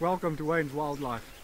Welcome to Waynes Wildlife.